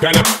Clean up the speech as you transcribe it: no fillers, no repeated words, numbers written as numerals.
Get your hands up.